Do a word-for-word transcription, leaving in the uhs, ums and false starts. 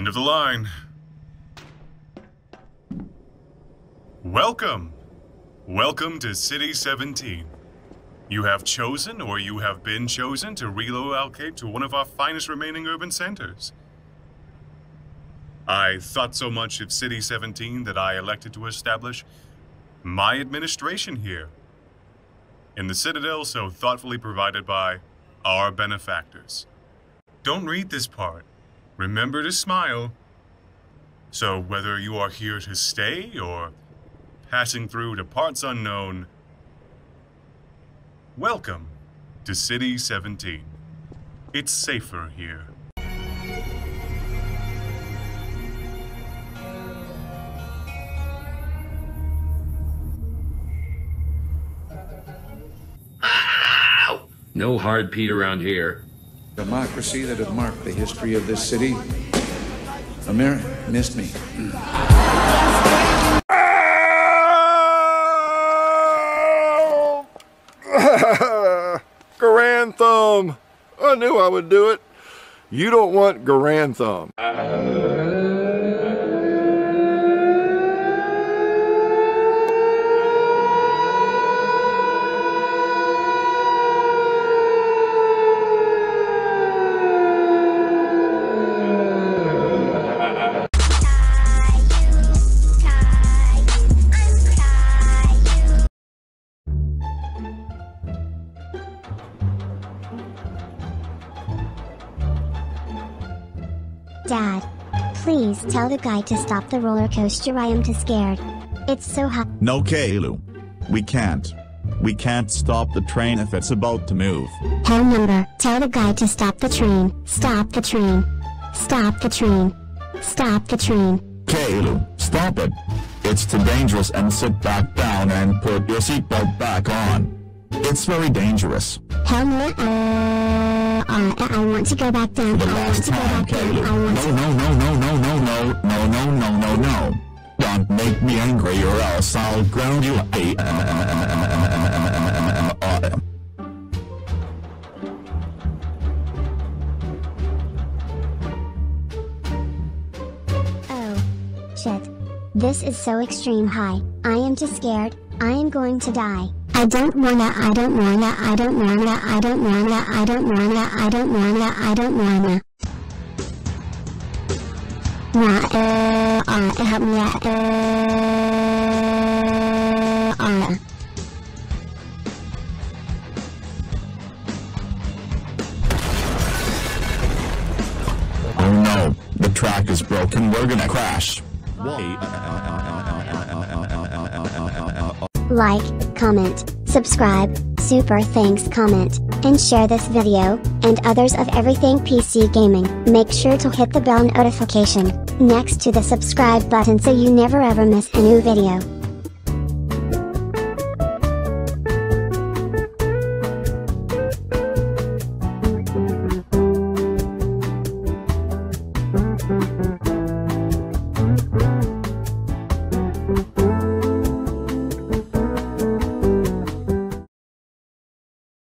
End of the line. Welcome! Welcome to City seventeen. You have chosen, or you have been chosen, to relocate to one of our finest remaining urban centers. I thought so much of City seventeen that I elected to establish my administration here, in the citadel so thoughtfully provided by our benefactors. Don't read this part. Remember to smile. So whether you are here to stay or passing through to parts unknown, welcome to City seventeen. It's safer here. Ow! No hard Pete around here. Democracy that had marked the history of this city. Amir missed me. Grand Thumb! I knew I would do it. You don't want Grand Thumb. Dad, please tell the guy to stop the roller coaster. I am too scared. It's so hot. No, Caillou. We can't. We can't stop the train if it's about to move. Hell number, tell the guy to stop the train. Stop the train. Stop the train. Stop the train. Caillou, stop it. It's too dangerous, and sit back down and put your seatbelt back on. It's very dangerous. Hell number, uh... Uh, I want to go back down. The last time, Caillou. No, no, no, no, no, no, no, no, no, no, no, no. Don't make me angry or else I'll ground you. Oh, shit. This is so extreme high. I am too scared. I am going to die. I don't wanna, I don't wanna, I don't wanna, I don't wanna, I don't wanna, I don't wanna, I don't wanna. Nah, uh, uh, help me out, uh, uh. Oh no, the track is broken, we're gonna crash. Like, comment, subscribe, super thanks, comment, and share this video, and others of everything P C gaming. Make sure to hit the bell notification next to the subscribe button so you never ever miss a new video.